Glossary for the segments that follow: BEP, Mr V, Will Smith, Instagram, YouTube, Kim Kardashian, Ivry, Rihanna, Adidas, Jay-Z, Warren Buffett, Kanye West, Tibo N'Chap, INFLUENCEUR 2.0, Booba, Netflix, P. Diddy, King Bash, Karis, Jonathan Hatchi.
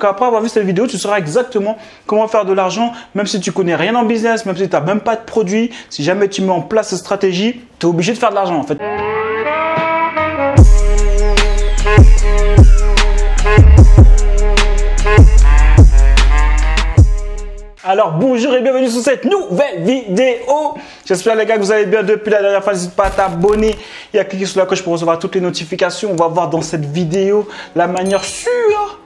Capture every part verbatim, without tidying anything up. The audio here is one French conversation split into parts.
Donc après avoir vu cette vidéo, tu sauras exactement comment faire de l'argent, même si tu connais rien en business, même si tu n'as même pas de produit. Si jamais tu mets en place cette stratégie, tu es obligé de faire de l'argent en fait. Alors bonjour et bienvenue sur cette nouvelle vidéo. J'espère les gars que vous allez bien depuis la dernière fois. N'hésitez pas à t'abonner et à cliquer sur la cloche pour recevoir toutes les notifications. On va voir dans cette vidéo la manière sûre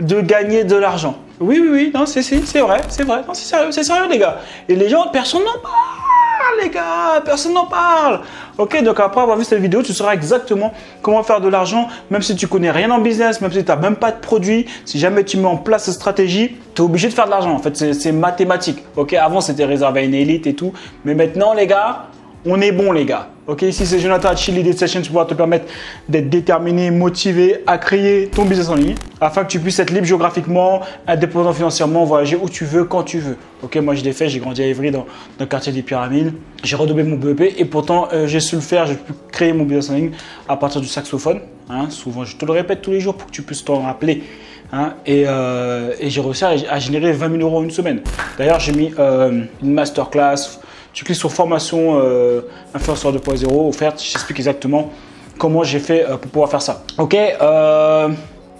de gagner de l'argent. Oui, oui, oui, non, c'est c'est vrai, c'est vrai, non, c'est sérieux, c'est sérieux les gars. Et les gens, personne n'en parle les gars, personne n'en parle. Ok, donc après avoir vu cette vidéo, tu sauras exactement comment faire de l'argent, même si tu connais rien en business, même si tu n'as même pas de produit. Si jamais tu mets en place cette stratégie, tu es obligé de faire de l'argent. En fait, c'est mathématique. Ok, avant c'était réservé à une élite et tout, mais maintenant les gars, on est bon les gars. Ok, ici c'est Jonathan Hatchi, l'idée de cette chaîne, pour pouvoir te permettre d'être déterminé, motivé à créer ton business en ligne afin que tu puisses être libre géographiquement, indépendant financièrement, voyager où tu veux, quand tu veux. Ok, moi je l'ai fait, j'ai grandi à Ivry dans, dans le quartier des Pyramides, j'ai redoublé mon B E P et pourtant euh, j'ai su le faire, j'ai pu créer mon business en ligne à partir du saxophone. Hein, souvent, je te le répète tous les jours pour que tu puisses t'en rappeler. Hein, et, euh, et j'ai réussi à, à générer vingt mille euros en une semaine. D'ailleurs, j'ai mis euh, une masterclass. Tu cliques sur formation euh, influenceur deux point zéro offerte, je t'explique exactement comment j'ai fait euh, pour pouvoir faire ça. Ok, euh,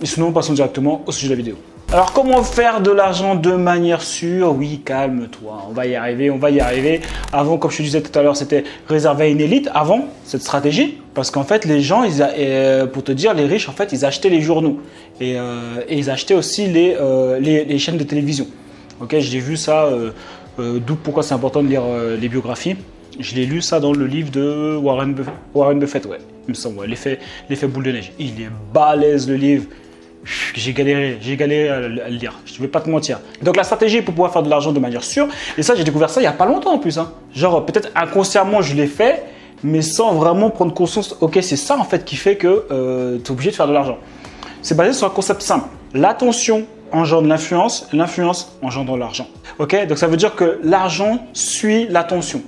et sinon passons directement au sujet de la vidéo. Alors comment faire de l'argent de manière sûre? Oui, calme-toi, on va y arriver, on va y arriver. Avant, comme je te disais tout à l'heure, c'était réservé à une élite avant cette stratégie. Parce qu'en fait, les gens, ils a, euh, pour te dire, les riches, en fait, ils achetaient les journaux. Et, euh, et ils achetaient aussi les, euh, les, les chaînes de télévision. Ok, j'ai vu ça... Euh, Euh, D'où pourquoi c'est important de lire euh, les biographies. Je l'ai lu ça dans le livre de Warren Buffett, Warren Buffett ouais, il me semble, ouais. L'effet boule de neige. Il est balèze le livre. J'ai galéré, j'ai galéré à le lire, je ne vais pas te mentir. Donc la stratégie pour pouvoir faire de l'argent de manière sûre, et ça j'ai découvert ça il n'y a pas longtemps en plus. Hein. Genre peut-être inconsciemment je l'ai fait, mais sans vraiment prendre conscience, ok c'est ça en fait qui fait que euh, tu es obligé de faire de l'argent. C'est basé sur un concept simple, l'attention engendre l'influence, l'influence engendre l'argent. Ok, donc ça veut dire que l'argent suit l'attention.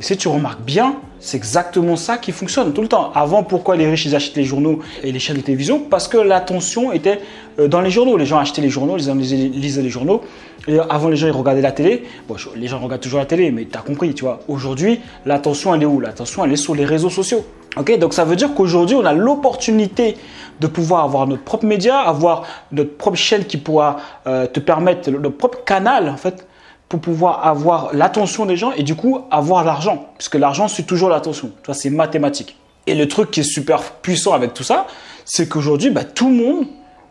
Et si tu remarques bien, c'est exactement ça qui fonctionne tout le temps. Avant, pourquoi les riches ils achètent les journaux et les chaînes de télévision? Parce que l'attention était dans les journaux. Les gens achetaient les journaux, les gens lisaient les journaux. Et avant, les gens ils regardaient la télé. Bon, les gens regardent toujours la télé, mais tu as compris, tu vois. Aujourd'hui, l'attention elle est où? L'attention elle est sur les réseaux sociaux. Ok, donc ça veut dire qu'aujourd'hui, on a l'opportunité de pouvoir avoir notre propre média, avoir notre propre chaîne qui pourra euh, te permettre, notre propre canal en fait, pour pouvoir avoir l'attention des gens et du coup avoir l'argent. Puisque l'argent suit toujours l'attention, tu vois, c'est mathématique. Et le truc qui est super puissant avec tout ça, c'est qu'aujourd'hui, bah, tout le monde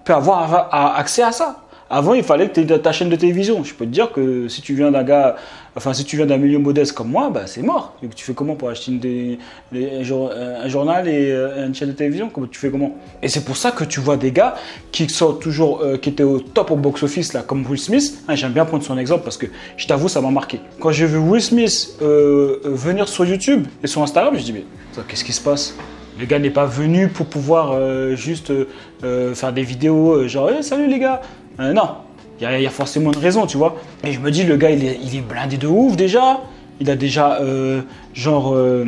peut avoir accès à ça. Avant, il fallait que tu aies ta chaîne de télévision. Je peux te dire que si tu viens d'un gars, enfin si tu viens d'un milieu modeste comme moi, bah, c'est mort. Donc, tu fais comment pour acheter une des, les, un journal et une chaîne de télévision? Comment tu fais comment? Et c'est pour ça que tu vois des gars qui sont toujours, euh, qui étaient au top au box-office là, comme Will Smith. Hein, j'aime bien prendre son exemple parce que je t'avoue, ça m'a marqué. Quand j'ai vu Will Smith euh, venir sur YouTube et sur Instagram, je dis mais qu'est-ce qui se passe? Le gars n'est pas venu pour pouvoir euh, juste euh, faire des vidéos euh, genre hey, salut les gars. Euh, non, il y, y a forcément une raison, tu vois. Et je me dis, le gars, il est, il est blindé de ouf déjà. Il a déjà, euh, genre, euh,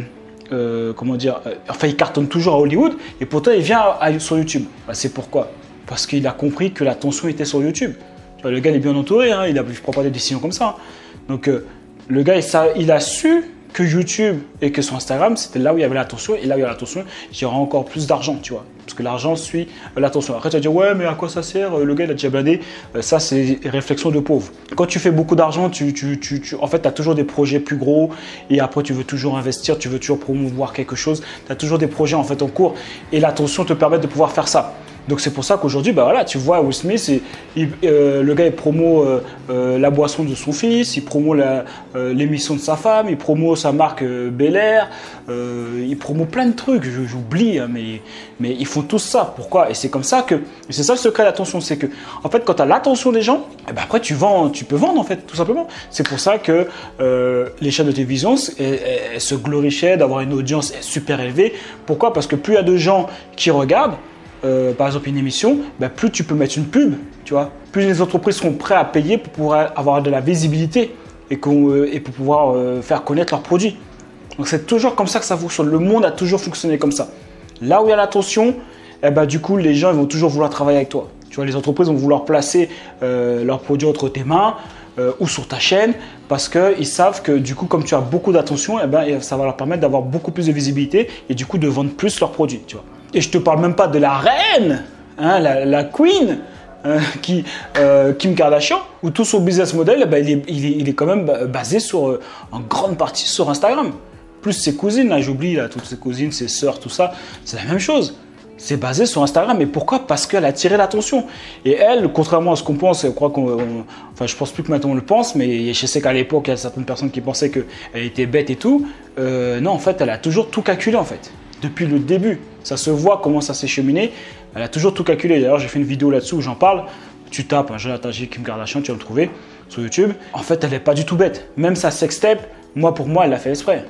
euh, comment dire, euh, enfin, il cartonne toujours à Hollywood. Et pourtant, il vient à, à, sur YouTube. Bah, c'est pourquoi? Parce qu'il a compris que la tension était sur YouTube. Tu vois, le gars, il est bien entouré, hein, il ne prend pas des décisions comme ça. Hein. Donc, euh, le gars, il, ça, il a su que YouTube et que son Instagram, c'était là où il y avait l'attention. Et là où il y a l'attention, il y aura encore plus d'argent, tu vois. Parce que l'argent suit l'attention. Après, tu vas dire, ouais, mais à quoi ça sert? Le gars, il a déjà blindé. Ça, c'est réflexion de pauvre. Quand tu fais beaucoup d'argent, tu, tu, tu, tu, en fait, tu as toujours des projets plus gros. Et après, tu veux toujours investir, tu veux toujours promouvoir quelque chose. Tu as toujours des projets en fait en cours. Et l'attention te permet de pouvoir faire ça. Donc, c'est pour ça qu'aujourd'hui, bah voilà, tu vois, Will Smith, il, euh, le gars, il promo euh, euh, la boisson de son fils, il promo l'émission euh, de sa femme, il promo sa marque euh, Bel Air, euh, il promo plein de trucs, j'oublie, hein, mais, mais ils font tout ça. Pourquoi? Et c'est comme ça que, c'est ça le secret de l'attention, c'est que, en fait, quand tu as l'attention des gens, eh ben après, tu vends, tu peux vendre, en fait, tout simplement. C'est pour ça que euh, les chaînes de télévision elles, elles se glorifiaient d'avoir une audience super élevée. Pourquoi? Parce que plus il y a de gens qui regardent, Euh, par exemple une émission, bah plus tu peux mettre une pub, tu vois, plus les entreprises seront prêtes à payer pour pouvoir avoir de la visibilité et, euh, et pour pouvoir euh, faire connaître leurs produits. Donc c'est toujours comme ça que ça fonctionne, le monde a toujours fonctionné comme ça. Là où il y a l'attention, eh bah, du coup les gens ils vont toujours vouloir travailler avec toi. Tu vois, les entreprises vont vouloir placer euh, leurs produits entre tes mains euh, ou sur ta chaîne parce qu'ils savent que du coup, comme tu as beaucoup d'attention, eh ben, ça va leur permettre d'avoir beaucoup plus de visibilité et du coup de vendre plus leurs produits. Tu vois. Et je ne te parle même pas de la reine, hein, la, la queen, hein, qui, euh, Kim Kardashian, où tout son business model, eh ben, il, est, il, est, il est quand même basé sur, euh, en grande partie sur Instagram. Plus ses cousines, là j'oublie, là, toutes ses cousines, ses sœurs, tout ça, c'est la même chose. C'est basé sur Instagram. Et pourquoi? Parce qu'elle a attiré l'attention. Et elle, contrairement à ce qu'on pense, je crois qu'on, enfin, je pense plus que maintenant on le pense, mais je sais qu'à l'époque, il y a certaines personnes qui pensaient qu'elle était bête et tout. Euh, non, en fait, elle a toujours tout calculé, en fait, depuis le début. Ça se voit comment ça s'est cheminé. Elle a toujours tout calculé. D'ailleurs, j'ai fait une vidéo là-dessus où j'en parle. Tu tapes, hein, Jonathan Hatchi, Kim Kardashian, tu vas le trouver sur YouTube. En fait, elle n'est pas du tout bête. Même sa sextape, moi, pour moi, elle l'a fait exprès.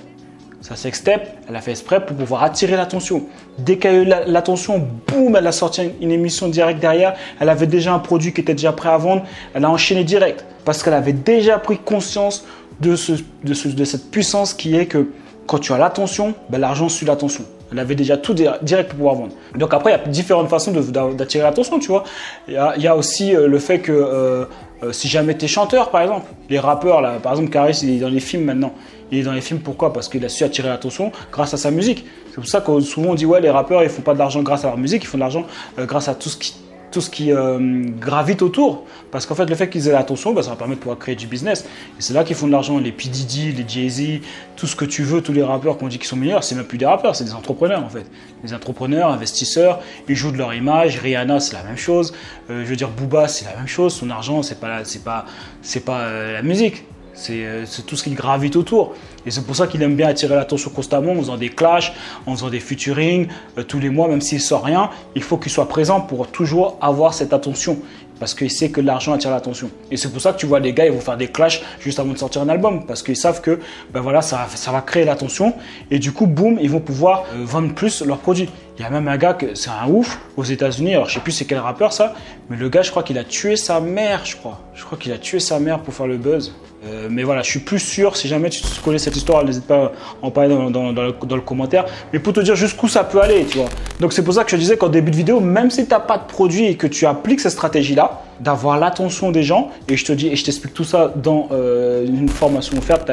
Sa sextape, elle a fait exprès pour pouvoir attirer l'attention. Dès qu'elle a eu l'attention, boum, elle a sorti une émission directe derrière. Elle avait déjà un produit qui était déjà prêt à vendre. Elle a enchaîné direct parce qu'elle avait déjà pris conscience de, ce, de, ce, de cette puissance qui est que quand tu as l'attention, ben, l'argent suit l'attention. Elle avait déjà tout direct pour pouvoir vendre. Donc après, il y a différentes façons d'attirer l'attention, tu vois. Il y a, il y a aussi euh, le fait que euh, euh, si jamais tu es chanteur, par exemple, les rappeurs, là, par exemple, Karis, il est dans les films maintenant. Il est dans les films, pourquoi? Parce qu'il a su attirer l'attention grâce à sa musique. C'est pour ça que souvent on dit, ouais, les rappeurs, ils font pas de l'argent grâce à leur musique, ils font de l'argent euh, grâce à tout ce qui, tout ce qui euh, gravite autour. Parce qu'en fait, le fait qu'ils aient l'attention, bah, ça va permettre de pouvoir créer du business. Et c'est là qu'ils font de l'argent. Les P. Diddy, les Jay-Z, tout ce que tu veux, tous les rappeurs qu'on dit qu'ils sont meilleurs, c'est même plus des rappeurs, c'est des entrepreneurs en fait. Des entrepreneurs, investisseurs, ils jouent de leur image. Rihanna, c'est la même chose. Euh, je veux dire, Booba, c'est la même chose. Son argent, c'est pas, c'est pas, c'est pas euh, la musique. C'est tout ce qui gravite autour. Et c'est pour ça qu'il aime bien attirer l'attention constamment en faisant des clashs, en faisant des featuring euh, tous les mois, même s'il ne sort rien. Il faut qu'il soit présent pour toujours avoir cette attention parce qu'il sait que l'argent attire l'attention. Et c'est pour ça que tu vois les gars, ils vont faire des clashs juste avant de sortir un album parce qu'ils savent que ben voilà, ça, ça va créer l'attention et du coup, boum, ils vont pouvoir euh, vendre plus leurs produits. Il y a même un gars, c'est un ouf, aux États-Unis. Alors je sais plus c'est quel rappeur ça, mais le gars, je crois qu'il a tué sa mère, je crois. Je crois qu'il a tué sa mère pour faire le buzz. Euh, mais voilà, je suis plus sûr, si jamais tu te connais cette histoire, n'hésite pas à en parler dans, dans, dans, le, dans le commentaire, mais pour te dire jusqu'où ça peut aller, tu vois. Donc c'est pour ça que je disais qu'en début de vidéo, même si tu n'as pas de produit et que tu appliques cette stratégie-là, d'avoir l'attention des gens, et je te dis, et je t'explique tout ça dans euh, une formation offerte,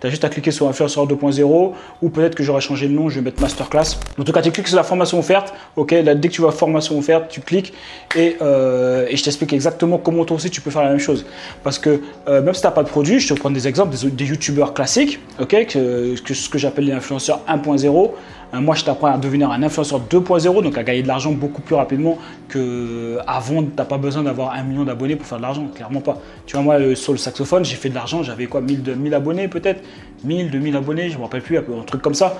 tu as juste à cliquer sur Influenceur deux point zéro, ou peut-être que j'aurais changé de nom, je vais mettre Masterclass. En tout cas, tu cliques sur la formation offerte, ok, là, dès que tu vois formation offerte, tu cliques, et, euh, et je t'explique exactement comment toi aussi tu peux faire la même chose. Parce que euh, même si tu n'as pas de produit, je te prends des exemples des, des youtubeurs classiques, ok, que, que, ce que j'appelle les influenceurs un point zéro. Moi, je t'apprends à devenir un influenceur deux point zéro, donc à gagner de l'argent beaucoup plus rapidement qu'avant. Tu n'as pas besoin d'avoir un million d'abonnés pour faire de l'argent, clairement pas. Tu vois, moi, sur le saxophone, j'ai fait de l'argent, j'avais quoi, mille, deux mille abonnés peut-être, mille, deux mille abonnés, je ne me rappelle plus, un truc comme ça.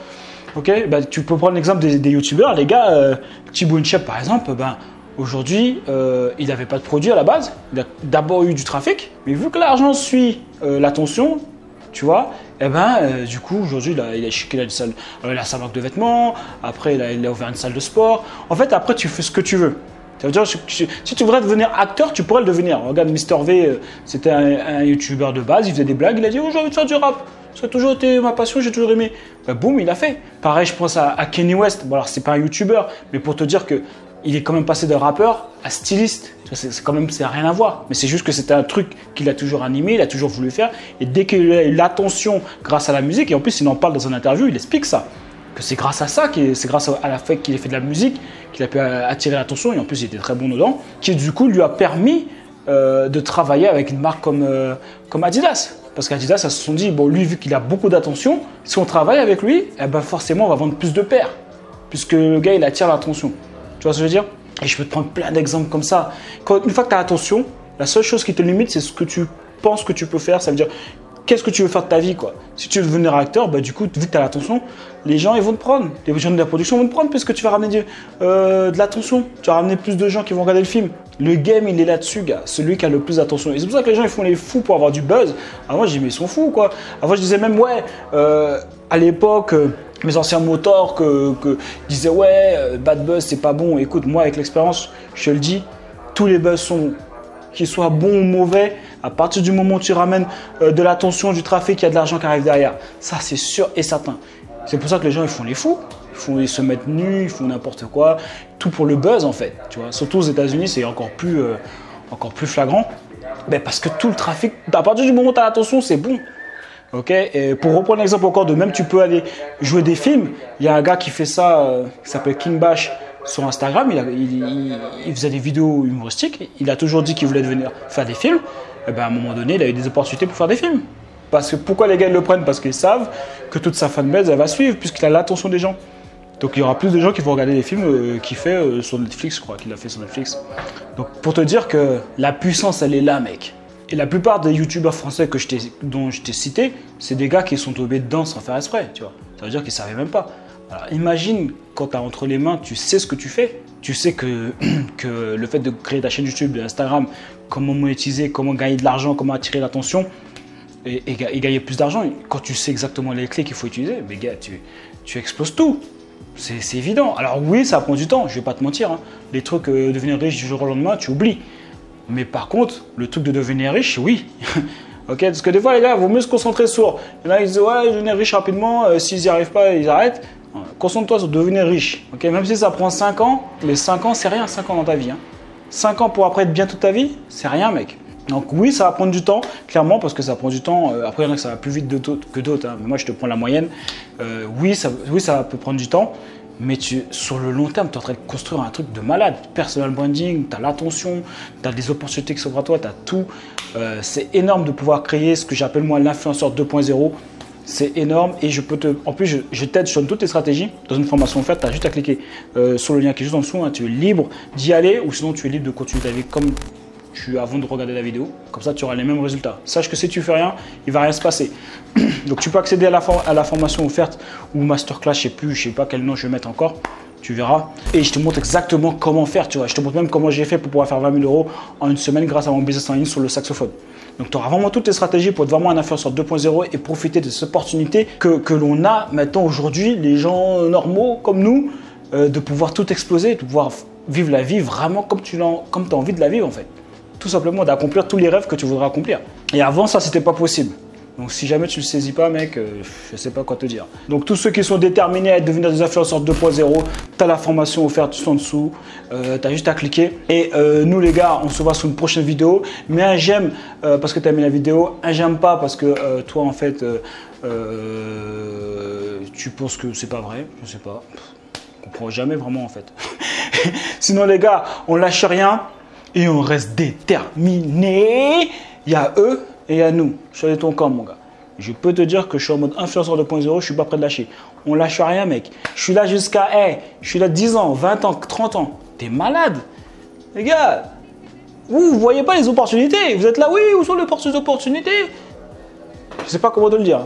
Ok, bah, tu peux prendre l'exemple des, des youtubeurs, les gars, euh, Tibo N'Chap par exemple, bah, aujourd'hui, euh, il n'avait pas de produit à la base, il a d'abord eu du trafic, mais vu que l'argent suit euh, l'attention, tu vois, eh ben, euh, du coup, aujourd'hui, il a, il a, il a une salle, euh, il a sa marque de vêtements, après, il a, il a ouvert une salle de sport. En fait, après, tu fais ce que tu veux. Ça veut dire, si tu voudrais devenir acteur, tu pourrais le devenir. Regarde, Mr V, euh, c'était un, un youtubeur de base, il faisait des blagues, il a dit « Oh, j'ai envie de faire du rap, ça a toujours été ma passion, j'ai toujours aimé. » Ben, boum, il a fait. Pareil, je pense à, à Kanye West. Bon, alors, c'est pas un youtubeur, mais pour te dire que il est quand même passé de rappeur à styliste. C'est quand même, ça n'a rien à voir. Mais c'est juste que c'était un truc qu'il a toujours animé, il a toujours voulu faire. Et dès qu'il a eu l'attention grâce à la musique, et en plus il en parle dans une interview, il explique ça. Que c'est grâce à ça, c'est grâce à la fait qu'il ait fait de la musique, qu'il a pu attirer l'attention. Et en plus il était très bon dedans. Qui du coup lui a permis euh, de travailler avec une marque comme, euh, comme Adidas. Parce qu'Adidas, ça se sont dit, bon lui vu qu'il a beaucoup d'attention, si on travaille avec lui, eh ben, forcément on va vendre plus de paires. Puisque le gars il attire l'attention. Tu vois ce que je veux dire? Et je peux te prendre plein d'exemples comme ça. Quand, une fois que tu as l'attention, la seule chose qui te limite, c'est ce que tu penses que tu peux faire. Ça veut dire, qu'est-ce que tu veux faire de ta vie, quoi? Si tu veux devenir acteur, bah, du coup, vu que tu as l'attention, les gens ils vont te prendre. Les gens de la production vont te prendre puisque tu vas ramener de, euh, de l'attention. Tu vas ramener plus de gens qui vont regarder le film. Le game, il est là-dessus, gars. Celui qui a le plus d'attention. Et c'est pour ça que les gens, ils font les fous pour avoir du buzz. Avant, je disais, mais ils sont fous, quoi. Avant, je disais même, ouais, euh, à l'époque... Euh, mes anciens motards que, que disaient ouais, bad buzz c'est pas bon. Écoute, moi avec l'expérience, je te le dis, tous les buzz sont bons. Qu'ils soient bons ou mauvais, à partir du moment où tu ramènes euh, de l'attention, du trafic, il y a de l'argent qui arrive derrière. Ça c'est sûr et certain. C'est pour ça que les gens ils font les fous. Ils font, ils se mettent nus, ils font n'importe quoi, tout pour le buzz en fait, tu vois. Surtout aux États-Unis, c'est encore plus, euh, encore plus flagrant. Ben parce que tout le trafic, à partir du moment où tu as l'attention, c'est bon. Okay, et pour reprendre l'exemple encore de même, tu peux aller jouer des films. Il y a un gars qui fait ça, euh, qui s'appelle King Bash sur Instagram. Il, a, il, il, il faisait des vidéos humoristiques. Il a toujours dit qu'il voulait devenir faire des films. Et ben à un moment donné, il a eu des opportunités pour faire des films. Parce que pourquoi les gars le prennent? Parce qu'ils savent que toute sa fanbase elle va suivre, puisqu'il a l'attention des gens. Donc il y aura plus de gens qui vont regarder les films euh, qu'il fait euh, sur Netflix, je crois qu'il a fait sur Netflix. Donc pour te dire que la puissance, elle est là, mec. Et la plupart des youtubeurs français que je dont je t'ai cité, c'est des gars qui sont tombés dedans sans faire exprès, tu vois. Ça veut dire qu'ils ne savaient même pas. Alors imagine quand tu as entre les mains, tu sais ce que tu fais. Tu sais que, que le fait de créer ta chaîne YouTube, de Instagram, comment monétiser, comment gagner de l'argent, comment attirer l'attention et, et, et gagner plus d'argent. Quand tu sais exactement les clés qu'il faut utiliser, mais gars, tu, tu exploses tout. C'est évident. Alors oui, ça prend du temps, je ne vais pas te mentir. Hein. Les trucs euh, devenir riche du jour au lendemain, tu oublies. Mais par contre, le truc de devenir riche, oui. Okay, parce que des fois, les gars, il vaut mieux se concentrer sur. Il y en a qui disent, ouais, devenir riche rapidement, euh, s'ils n'y arrivent pas, ils arrêtent. Concentre-toi sur devenir riche. Okay, même si ça prend cinq ans, les cinq ans, c'est rien, cinq ans dans ta vie. Hein. cinq ans pour après être bien toute ta vie, c'est rien, mec. Donc oui, ça va prendre du temps, clairement, parce que ça prend du temps. Euh, après, il y en a que ça va plus vite de que d'autres. Hein. Mais moi, je te prends la moyenne. Euh, oui, ça, oui, ça peut prendre du temps. Mais tu, sur le long terme, tu es en train de construire un truc de malade. Personal branding, tu as l'attention, tu as des opportunités qui s'ouvrent à toi, tu as tout. Euh, c'est énorme de pouvoir créer ce que j'appelle moi l'influenceur deux point zéro. C'est énorme et je peux te. En plus, je, je t'aide sur toutes tes stratégies dans une formation offerte. Tu as juste à cliquer euh, sur le lien qui est juste en dessous. Hein. Tu es libre d'y aller ou sinon tu es libre de continuer ta vie comme tu avant de regarder la vidéo. Comme ça, tu auras les mêmes résultats. Sache que si tu fais rien, il ne va rien se passer. Donc, tu peux accéder à la, for à la formation offerte ou masterclass, je ne sais plus, je ne sais pas quel nom je vais mettre encore. Tu verras. Et je te montre exactement comment faire. Tu vois. Je te montre même comment j'ai fait pour pouvoir faire vingt mille euros en une semaine grâce à mon business en ligne sur le saxophone. Donc, tu auras vraiment toutes tes stratégies pour être vraiment un influenceur deux point zéro et profiter de cette opportunité que, que l'on a maintenant aujourd'hui, les gens normaux comme nous, euh, de pouvoir tout exploser, de pouvoir vivre la vie vraiment comme tu l'en, comme tu as envie de la vivre en fait. Tout simplement d'accomplir tous les rêves que tu voudrais accomplir. Et avant ça, c'était pas possible. Donc si jamais tu le saisis pas, mec, euh, je sais pas quoi te dire. Donc tous ceux qui sont déterminés à devenir des influenceurs deux point zéro, tu as la formation offerte juste en dessous, euh, tu as juste à cliquer. Et euh, nous les gars, on se voit sur une prochaine vidéo. Mais un j'aime euh, parce que tu as aimé la vidéo, un j'aime pas parce que euh, toi en fait, euh, euh, tu penses que c'est pas vrai, je sais pas. On comprend jamais vraiment en fait. Sinon les gars, on lâche rien. Et on reste déterminé. Il y a eux et il y a nous. Soyez ton camp, mon gars. Je peux te dire que je suis en mode influenceur deux point zéro, je ne suis pas prêt de lâcher. On ne lâche rien, mec. Je suis là jusqu'à, hey, je suis là dix ans, vingt ans, trente ans. T'es malade. Les gars, vous ne voyez pas les opportunités. Vous êtes là, oui, où sont les opportunités? Je ne sais pas comment te le dire.